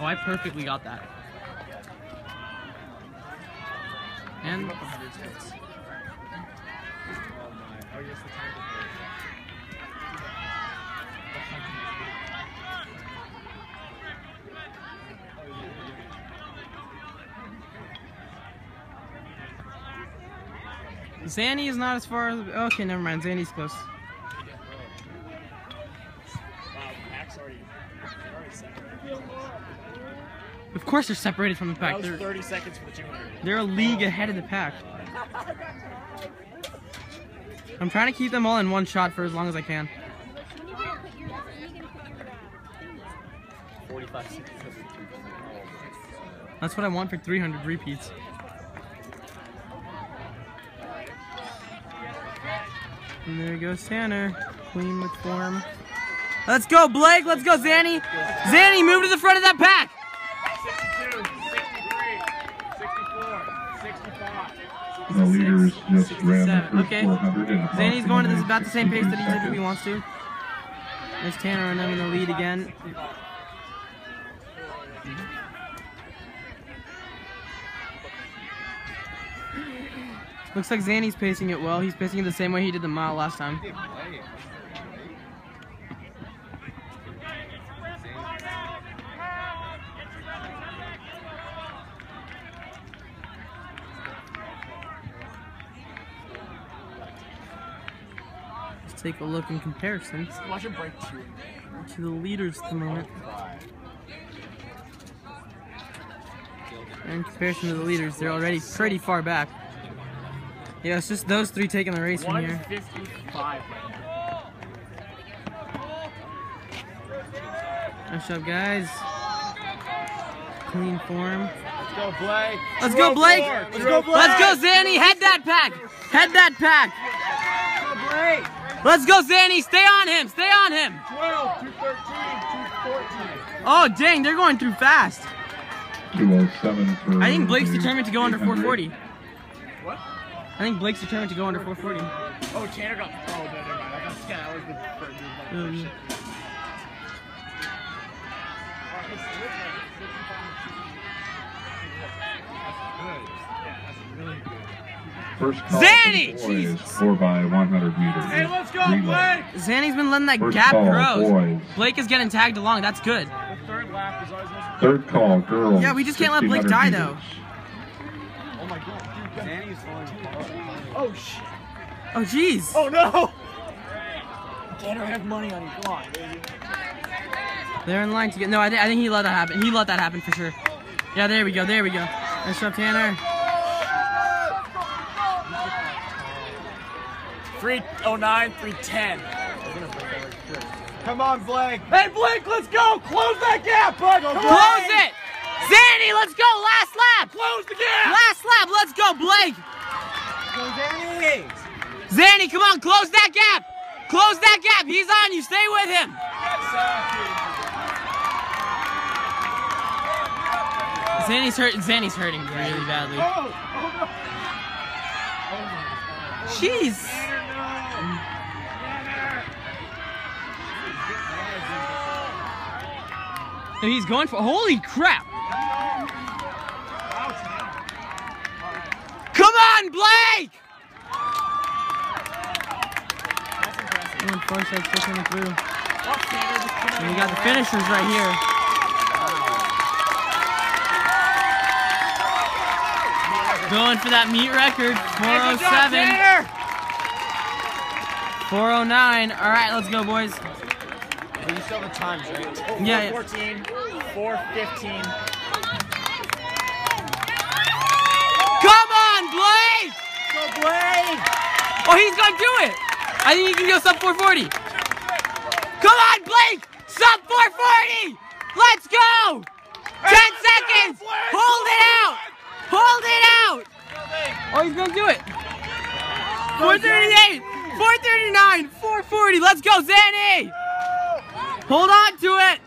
Oh, I perfectly got that. And Zanny is not as far as... Okay, never mind. Zanny's close. Of course they're separated from the pack. That was 30 seconds for the 200. They're a league ahead of the pack. I'm trying to keep them all in one shot for as long as I can. 45 seconds. That's what I want for 300 repeats. And there goes Tanner. Queen with form. Let's go, Blake. Let's go, Zanny. Zanny, move to the front of that pack. 62, 63, 64, 65. The leader is just ran. Okay. Zanny's going to this about the same pace that he did if he wants to. There's Tanner and I'm in the lead again. Looks like Zanny's pacing it well. He's pacing it the same way he did the mile last time. Let's take a look in comparison to the leaders at the moment. In comparison to the leaders, they're already pretty far back. Yeah, it's just those three taking the race from here. 155. Nice job, guys. Clean form. Let's go, Blake. Let's go, Blake. Let's go, Blake. Let's go, Zanny. Head that pack. Head that pack. Let's go, Zanny. Stay on him. Stay on him. 12, 213, 214. Oh, dang. They're going through fast. 207. I think Blake's determined to go under 440. What? I think Blake's determined to go under 440. Oh, Tanner got... Oh, no, never mind. I got scoured with the shit. First call Zanny! Boys, 4 by 100 meters. Hey, let's go, Blake! Zanny's been letting that first gap grow. Boys. Blake is getting tagged along. That's good. The third lap is always... Third call, girls. Yeah, we just can't let Blake die, meters. Though. Oh, my God. Zanny's falling. Oh shit. Oh jeez. Oh no. Tanner has money on you. Come on, baby. They're in line to get. No, I think he let that happen. He let that happen for sure. Yeah, there we go. There we go. Nice job, Tanner. 309, 310. Come on, Blake. Hey, Blake, let's go. Close that gap, bud. Close it. Zanny, let's go! Last lap! Close the gap! Last lap, let's go, Blake! Go, Zanny! Zanny, come on, close that gap! Close that gap! He's on you, stay with him! Zanny's hurt. Zanny's hurting really badly. Jeez! No, he's going for... Holy crap! Come on, Blake! And Forsythe's pushing it through. And we got the finishers right here. Going for that meet record. 407. 409. All right, let's go, boys. You still have the times, right? Oh, yeah. 414. 415. Come on, Blake! Go, Blake! Oh, he's gonna do it! I think he can go sub 440. Come on, Blake! Sub 440! Let's go! 10 seconds! Hold it out! Hold it out! Oh, he's gonna do it! 438! 439! 440! Let's go, Zanny! Hold on to it!